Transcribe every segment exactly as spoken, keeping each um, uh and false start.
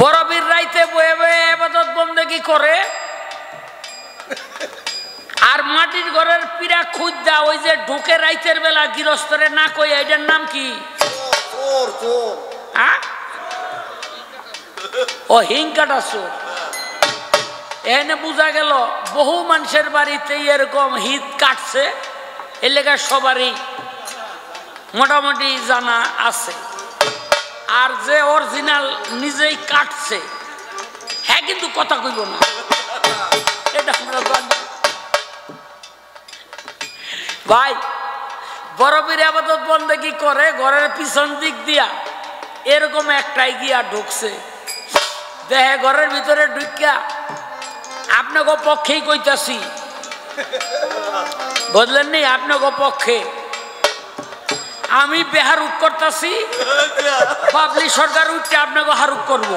বরফির রাইতে বয়ে বয়ে ইবাদত বন্দেগি করে, আর মাটির ঘরের পিরা খুঁজা ওই যে ঢুকে রাইতের বেলা গৃহস্থরে না কই, এটার নাম কি? ও হিংকাটা চোর। এনে বোঝা গেল বহু মানুষের বাড়িতে এরকম হিত কাটছে, এলাকার সবারই মোটামুটি জানা আছে। আর যে অরিজিনাল নিজেই কাটছে, হ্যাঁ, কিন্তু কথা কইব না, এটা আমরা জানি। ভাই বরফির আবাদত বন্দেগি করে, ঘরের পিছন দিক দিয়া এরকম একটাই গিয়া ঢুকছে, দেহে ঘরের ভিতরে ঢুকিয়া আপনাকে পক্ষেই কইতাছি, বুঝলেন নি, আপনাকে পক্ষে আমি বেহারুক করতেছি, পাবলিক সরকার উঠতে আপনাকে হারুক করব।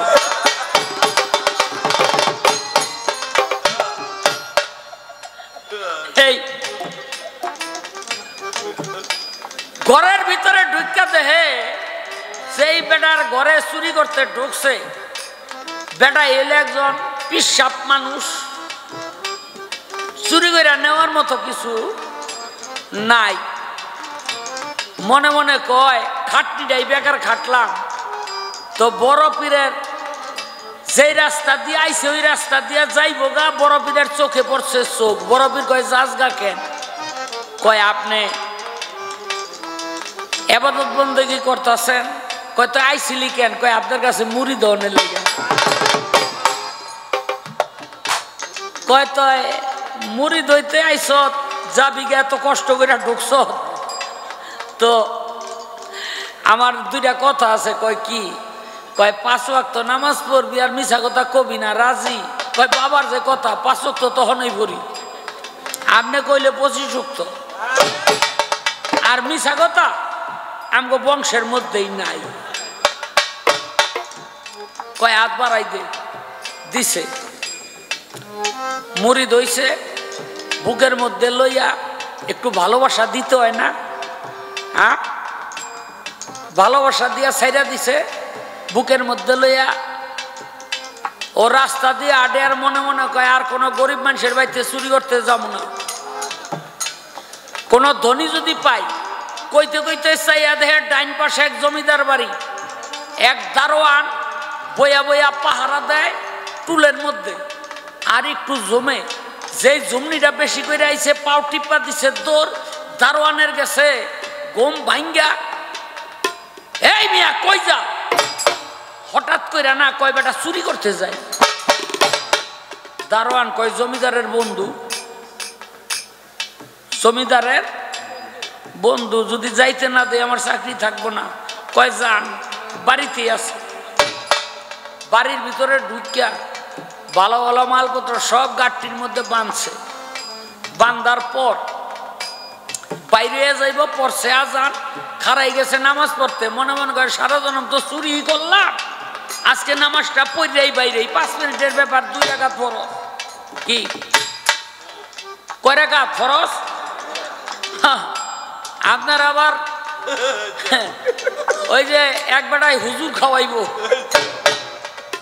এই ঘরের ভিতরে ঢুকতে হে, সেই বেটার ঘরে চুরি করতে ঢুকছে, বেটা এলে একজন পিশাব মানুষ, চুরি করে নেওয়ার মতো কিছু নাই। মনে মনে কয় খাটনিটাই বেকার খাটলাম, তো বড় পীরের যেই রাস্তা দিয়ে আইছে ওই রাস্তা দিয়ে যাইবো গা, বড় পীরের চোখে পড়ছে চোখ। বড় পীর কয়, যাস গা কেন? কয়, আপনি ইবাদত বন্দেগি করতেছেন? কয়, তো আইছিলি কেন? কয়, আপনার কাছে মুড়ি ধরনের লেগে। কয়, তো মুড়ি ধইতে আইস, যাবি গা, এত কষ্ট করে ঢুকছ, তো আমার দুইটা কথা আছে। কয়, কি? কয়, পাঁচ ওয়াক্ত নামাজ পড়বি আর মিছা কথা কবি না, রাজি? কয়, বাবার যে কথা, পাঁচ ওয়াক্ত তখনই পড়ি, আপনি কইলে পঁচিশ ওয়াক্ত, আর মিছা কথা আমগো বংশের মধ্যেই নাই। কয়, হাত বাড়াই দে, দিছে, মুড়ি দইছে, বুকের মধ্যে লইয়া একটু ভালোবাসা দিতে হয় না, হ্যাঁ, ভালোবাসা দিয়া ছাইরা দিছে, বুকের মধ্যে লইয়া ও রাস্তা দিয়ে আডে। আর মনে মনে কয়, আর কোনো গরিব মানুষের বাড়িতে চুরি করতে যাব না, কোনো ধনী যদি পাই। কইতে কইতে চাইয়া দেহে ডাইন পাশে এক জমিদার বাড়ি, এক দারোয়ান বইয়া বইয়া পাহারা দেয় টুলের মধ্যে, আর একটু জমে, যেই জমনিটা বেশি করে আইছে পাও টিপা দিছে দৌড়, দারোয়ানের গেছে গম ভাঙ্গা, এই মিয়া কই যা, হঠাৎ কইরা না, কয় বেটা চুরি করতে যায়। দারোয়ান কয়, জমিদারের বন্ধু, জমিদারের বন্ধু, যদি যাইতে না দেয় আমার চাকরি থাকবো না। কয়, যান, বাড়িতেই আছে। বাড়ির ভিতরে ঢুকিয়া ভালো ভালো মালপত্র সব গাড়ির মধ্যে বাঁধছে, বান্ধার পর বাইরে যাইব, পড়ছে আজান, খাড়াই গেছে নামাজ পড়তে। মনে মনে করে, সারা জনম তো চুরি করলাম, আজকে নামাজটা পড়লেই বাইরেই, পাঁচ মিনিটের ব্যাপার, দুই রাকাত ফরজ। কি কয় রাকাত ফরজ? আপনার আবার ওই যে এক বেটায় হুজুর খাওয়াইব,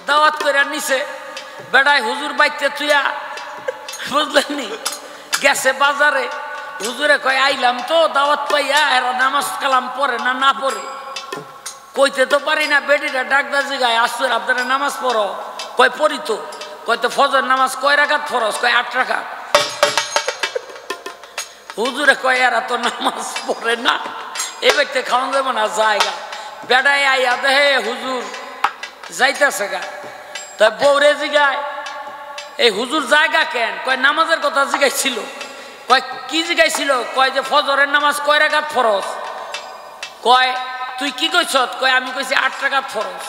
দাওয়াত করে নিছে, বেটায় হুজুর বাইতে তুইয়া, বুঝলেন নি, গেছে বাজারে। হুজুরে কয়, আইলাম তো দাওয়াত পাইয়া, এরা নামাজ কালাম পড়ে না, না পড়ে কইতে তো পারি না। বেটিটা ডাকদা জিগায়, আসুর আপনারা নামাজ পড়ো? কয়, পড়ি তো। কয়, তো ফজর নামাজ কয় রাকাত ফরজ? কয়, আট রাকাত। হুজুরে কয়, এরা তো নামাজ পড়ে না, এ ব্যক্তি খাওয়ান যাবো না, জায়গা বেটায় আইয়া দেহে হুজুর যাইতেছে গা। তাই বৌরে জিগায়, এই হুজুর জায়গা কেন? কয়, নামাজের কথা জিগাইছিল। কয়, কি জিগাইছিল? কয়, যে ফজরের নামাজ কয় রাকাত ফরজ? কয়, তুই কি কইছ? কয়, আমি কইছি আট রাকাত ফরজ।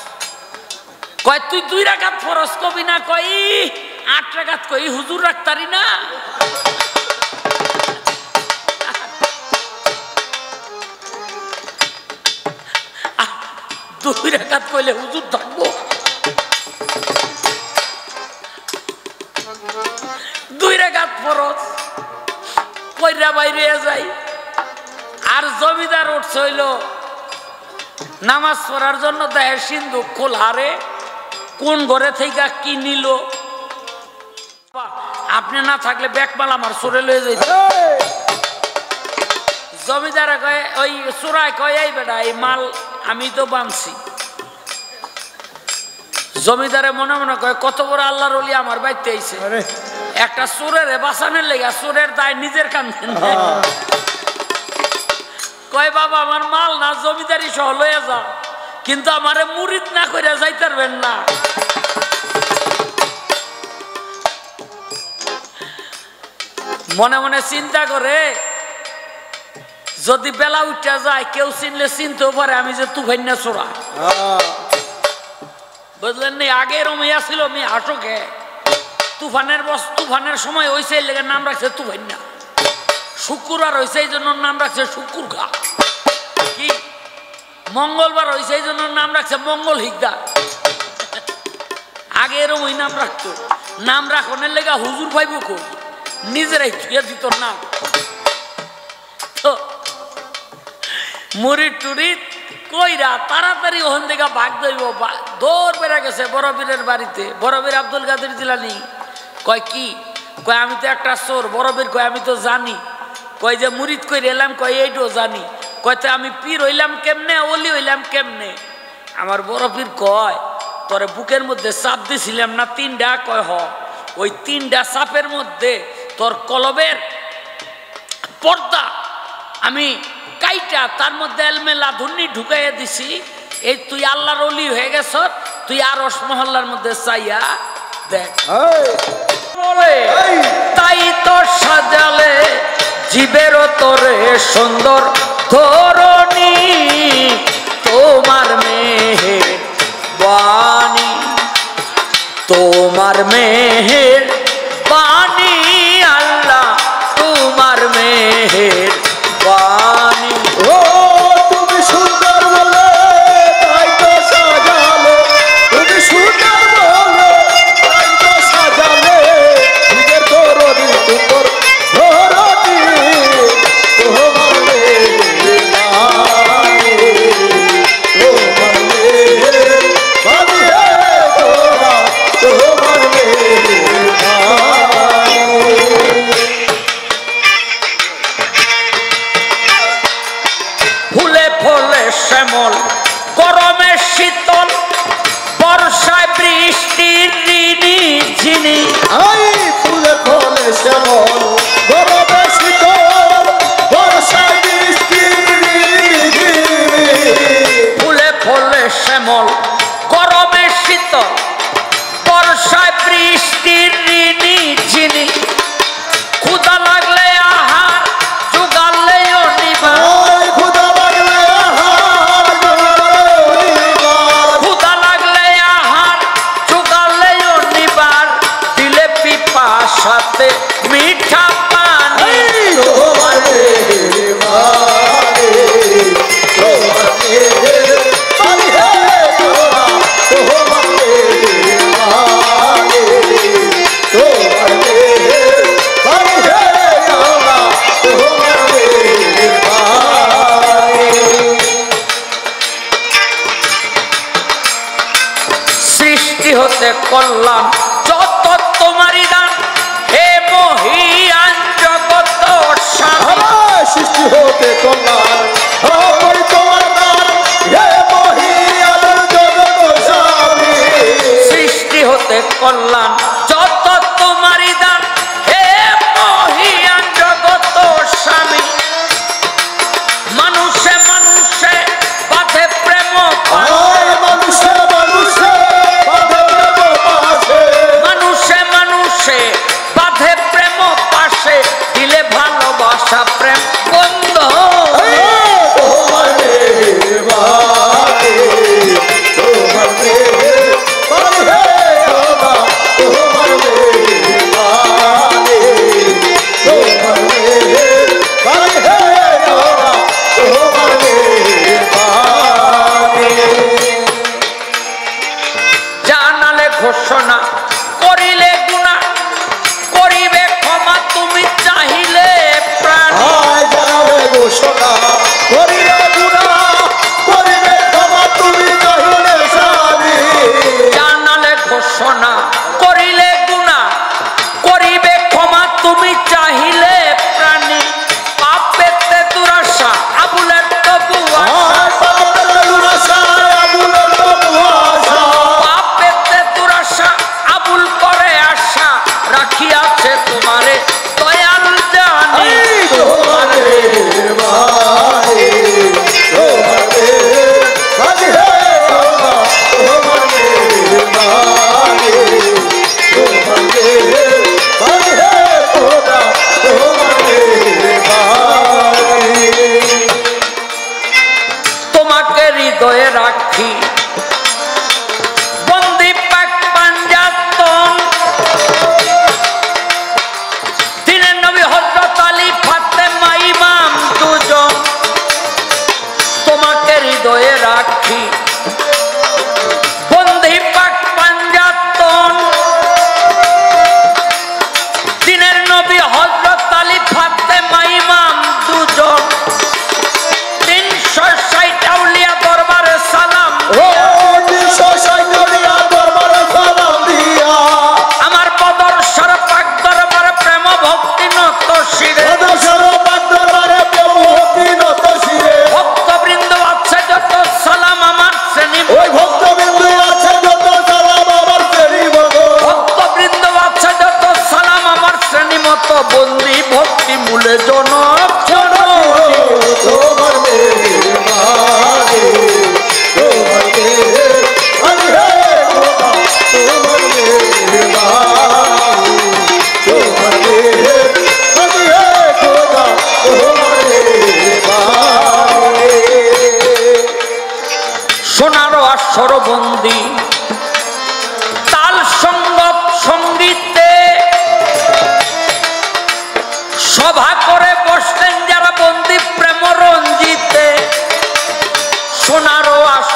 কয়, তুই দুই রাকাত ফরজ কবি না? কই আট রাকাত, কই হুজুর রাখতারি না। দুই রাকাত কইলে হুজুর থাকবো? দুই রাকাত ফরজ কইরা বাইরে যাই। আর জমিদার উঠছে হইল নামাজ পড়ার জন্য দেহের সিন্ধুক খোলারে কোন ঘরে থেকে কি নিল, আপনি না থাকলে ব্যাগমাল আমার চোরে লয়ে যাইত। জমিদারে কয় ওই চোরায় কয় এই বেটা এই মাল আমি তো বানছি। জমিদারে মনে মনে কয় কত বড় আল্লাহর ওলি আমার বাইতে আইছে, একটা চোরের বাঁচানোর লেগে চোরের দায় নিজের কাঁধে। কয় বাবা আমার মাল না জমিদারি সহ লইয়া যাও, কিন্তু আমারে মুরিদ না কইরা যাইতে পারবেন না। মনে মনে চিন্তা করে যদি বেলা উঠা যায় কেউ চিনলে চিনতেও পারে আমি যে তুফাইন না চোরা, বুঝলেন না? আগে রমিয়া ছিল মেয়ে আটকে তুফানের বস, তুফানের সময় হয়েছে এই লেগে নাম রাখছে তুফাইন না। শুক্রবার হয়েছে এই জন্য নাম রাখছে শুকুর খা, কি মঙ্গলবার হয়েছে এই জন্য নাম রাখছে মঙ্গল হিগদা। আগে এরম ওই নাম রাখতো, নাম রাখনের লেগে হুজুর ভাইবু কই নিজেরাই ধুয়ে দিত নাম। তো মুড়ি টুড়ি কইরা তাড়াতাড়ি ওখান থেকে ভাগ দইব, দৌড় বেড়া গেছে বড় বীরের বাড়িতে। বড় বীর আব্দুল কাদের জিলানী। কয় কি? কয় আমি তো একটা চোর। বড় বীর কয় আমি তো জানি। কয় যে মুরিদ কই এলাম? কয় এইটাও জানি। কয় তো আমি পীর হইলাম কেমনে, অলি হইলাম কেমনে? আমার বড় পীর কয় তোরে বুকের মধ্যে চাপ দিছিলাম না তিনটা? কয় হ। ওই তিনটা চাপের মধ্যে তোর কলবের পর্দা আমি কাইটা তার মধ্যে এলমেলা ধুন্নি ঢুকাইয়া দিছি, এই তুই আল্লাহর অলি হয়ে গেছ, তুই আর আরশ মহল্লার মধ্যে চাইয়া দেখ। তাই তো সাজালে জীবের তোরে সুন্দর ধরণী, তোমার মেহের বাণী, তোমার মেহের বাণী আল্লাহ, তোমার মেহের বাণী। ও তুমি সুন্দর বলে তাই তো সাজালে, তুমি সুন্দর বলে তাই তো সাজালে নিজের ধরণী, তোমার ধরণী তোমার মেহের বাণী, তোমার মেহের বাণী তোমার মেহের বাণী। শ্যামল গরমে শীতল বর্ষায় বৃষ্টির ঋণী ঝিনি, ফুলে ফলে শ্যামল গরমে শীতল বর্ষায় বৃষ্টির ঋণী, ফুলে ফলে শ্যামল গরমে শীতল বর্ষায় বৃষ্টির ঋণী ঝিনি, ক্ষুধা লাগলে আহার জোগালে অনিবা, সাথে মিঠা পানি তোমার মেহের বাণী, তোমার মেহের বাণী তোমার মেহের বাণী তোমার মেহের বাণী তোমার মেহের বাণী। সৃষ্টি হতে কল্যাণ যত তোমারই দান, সৃষ্টি হতে কল্যাণ তোমার দান, সৃষ্টি হতে কল্যাণ যত তোমারই দান, হে মহিয়ান জগত স্বামী। মানুষে মানুষে বাঁধে প্রেম, মানুষে মানুষে বাঁধে প্রেম পাশে, মানুষে মানুষে বাঁধে প্রেম পাশে, দিলে ভালোবাসা প্রেম ঘোষণা করিলে গুণা করিবে ক্ষমা, তুমি চাহিলে প্রাণ, ঘোষণা করিলে গুণা করিবে ক্ষমা,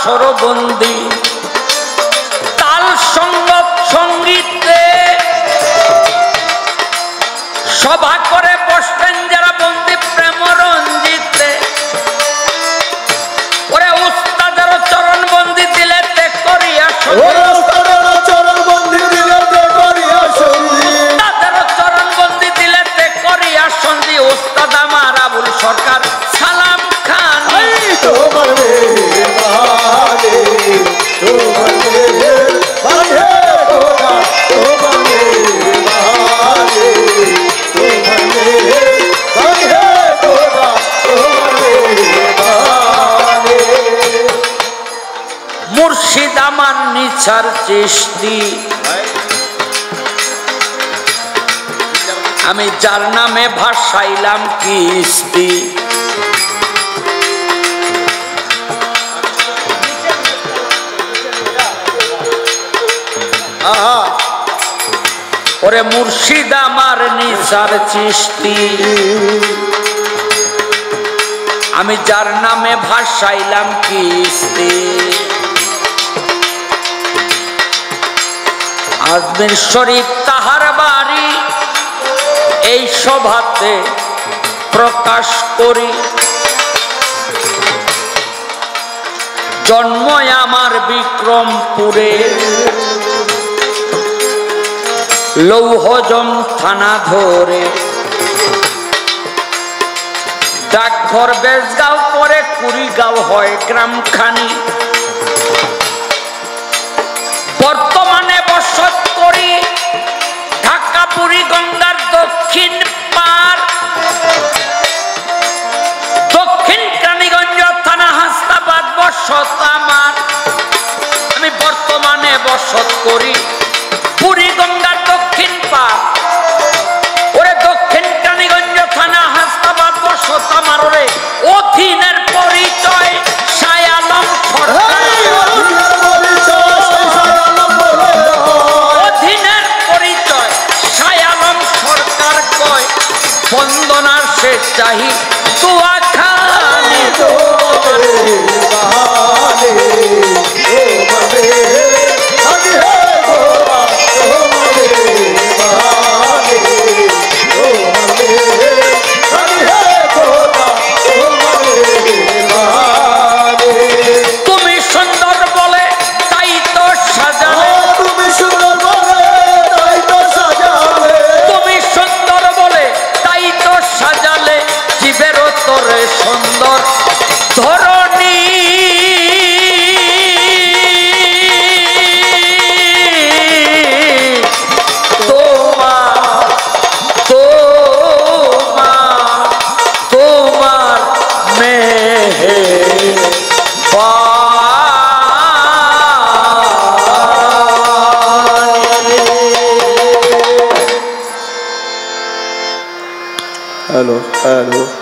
সরবন্দী তাল সঙ্গত সঙ্গীতে সভা করে বসতেন যারা বন্দী প্রেম রঞ্জিতে। ওরে উস্তাদের চরণ বন্দী দিলে তে করিয়া সন্ধি উস্তাদ আমার আবুল সরকার সালাম খান। মুর্শিদ আমার নিছার চিশতি, আমি যার নামে ভাসাইলাম কিস্তি। ওরে মুর্শিদ আমার নিসার চিশতি, আমি যার নামে ভাসাইলাম কিস্তি। আজমির শরীফ তাহার বাড়ি, এই সভাতে প্রকাশ করি জন্ম আমার বিক্রমপুরে লৌহজং থানা ধরে। ডাকঘর বেজগাঁও পরে কুড়িগাঁও হয় গ্রামখানি। বর্তমানে বসত করি ঢাকা পুরী গঙ্গার দক্ষিণ পার, দক্ষিণ কালীগঞ্জ থানা হাসনাবাদ বসত আমার। আমি বর্তমানে বসত করি পুরী গঙ্গার দক্ষিণ পার। ওরে দক্ষিণ কালীগঞ্জ থানা হাসনাবাদ বসত আমার। ওরে অধীনের পরিচয় শায়ালম সরকার, বন্দনার সে চাহি তুয়া খানে তুমি সুন্দর বলে তাই তো সাজালে, তুমি সুন্দর বলে তাই তো সাজালে, তুমি সুন্দর বলে সাজালে জীবের তোরে সুন্দর ধরণী। তোমার তোমার তোমার মেহেরবান। Hello hello.